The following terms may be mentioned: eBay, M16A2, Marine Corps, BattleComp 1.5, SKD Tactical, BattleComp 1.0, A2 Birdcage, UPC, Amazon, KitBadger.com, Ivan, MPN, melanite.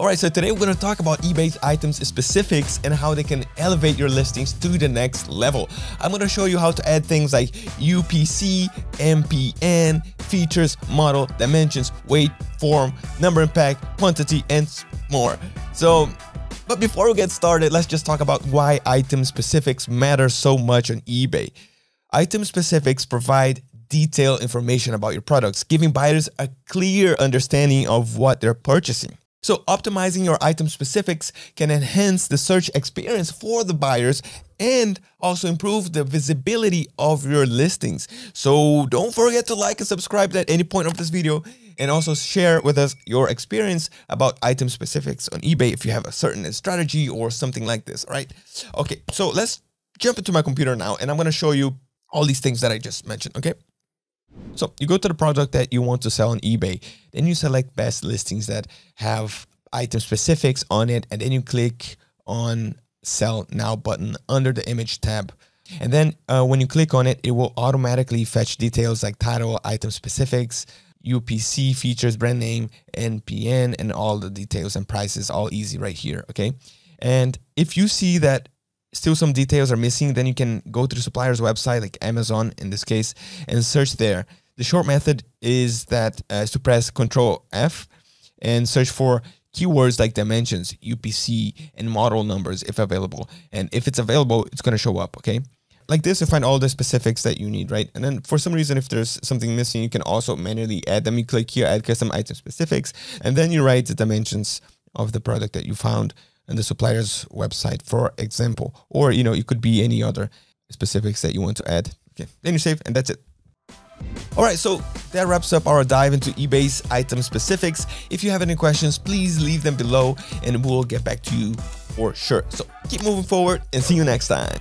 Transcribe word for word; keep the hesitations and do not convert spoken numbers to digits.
Alright, so today we're going to talk about eBay's items specifics and how they can elevate your listings to the next level. I'm going to show you how to add things like U P C, M P N, features, model, dimensions, weight, form, number and pack, quantity, and more. So, but before we get started, let's just talk about why item specifics matter so much on eBay. Item specifics provide detailed information about your products, giving buyers a clear understanding of what they're purchasing. So optimizing your item specifics can enhance the search experience for the buyers and also improve the visibility of your listings. So don't forget to like and subscribe at any point of this video, and also share with us your experience about item specifics on eBay if you have a certain strategy or something like this, right? Okay, so let's jump into my computer now and I'm going to show you all these things that I just mentioned, okay? So you go to the product that you want to sell on eBay, then you select best listings that have item specifics on it, and then you click on Sell Now button under the image tab. And then uh, when you click on it, it will automatically fetch details like title, item specifics, U P C, features, brand name, N P N, and all the details and prices, all easy right here, okay? And if you see that still some details are missing, then you can go to the supplier's website, like Amazon in this case, and search there. The short method is that uh, is to press control F and search for keywords like dimensions, U P C, and model numbers if available. And if it's available, it's going to show up, okay? Like this, you find all the specifics that you need, right? And then for some reason, if there's something missing, you can also manually add them. You click here, add custom item specifics, and then you write the dimensions of the product that you found and the supplier's website, for example, or, you know, it could be any other specifics that you want to add. Okay, then you save and that's it. All right, so that wraps up our dive into eBay's item specifics. If you have any questions, please leave them below and we'll get back to you for sure. So keep moving forward and see you next time.